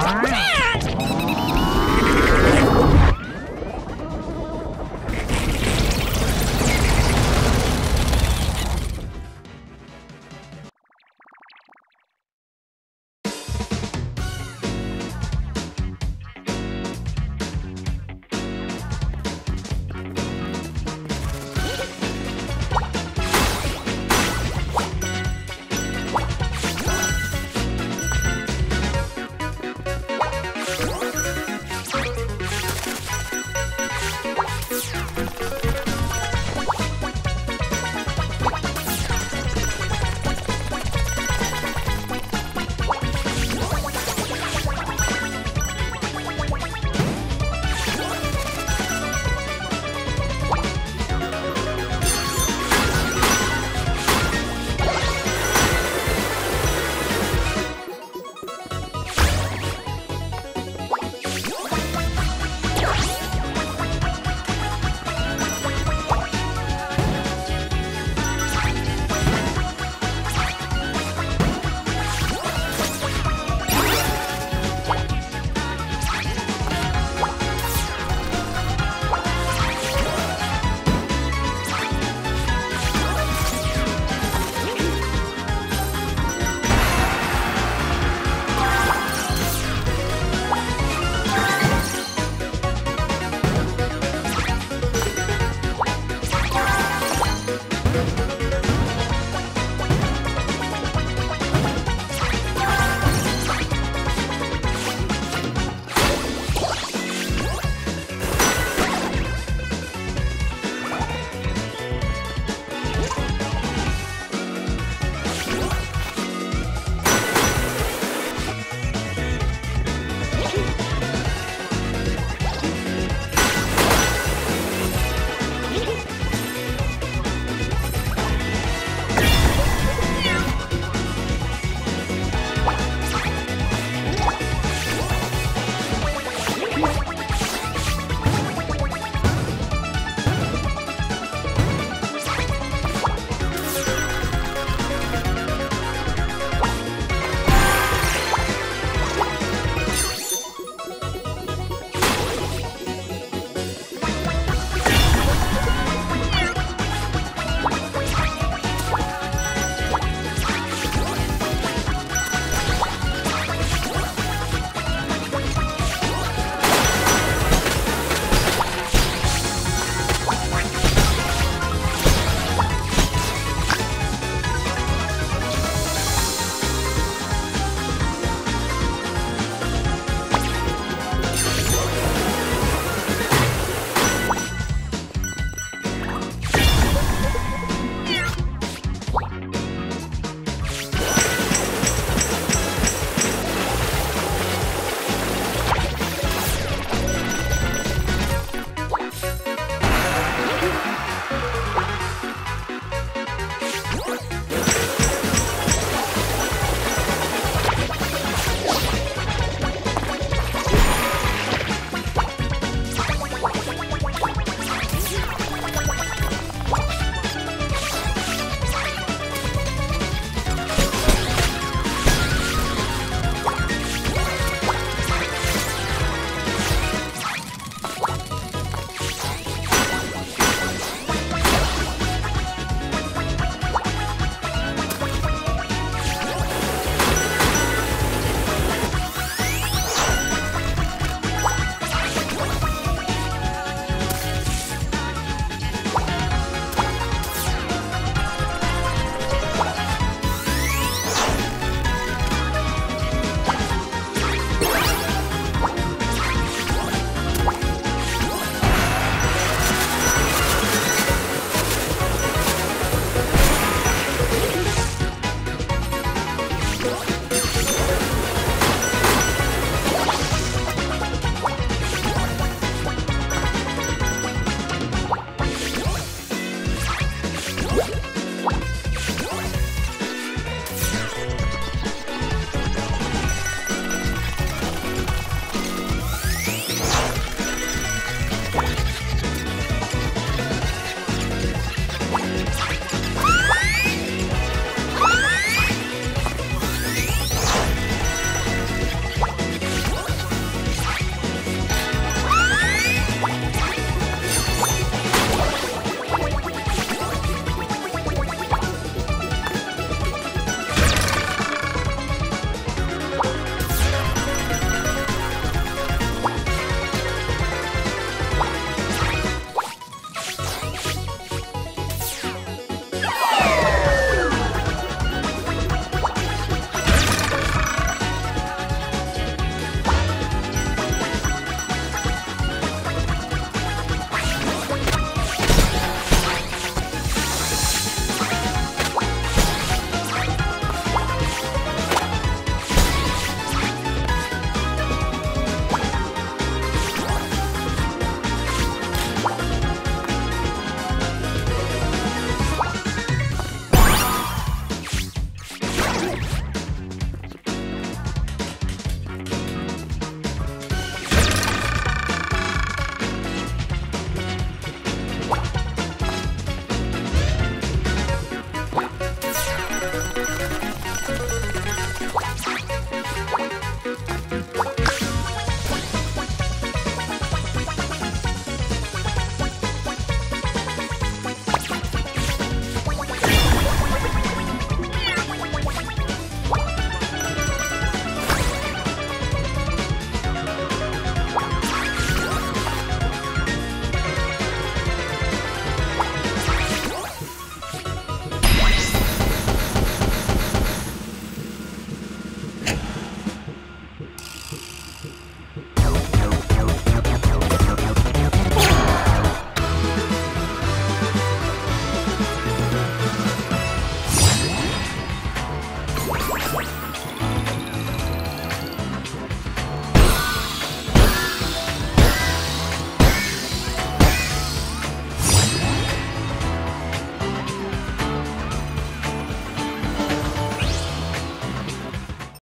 All right.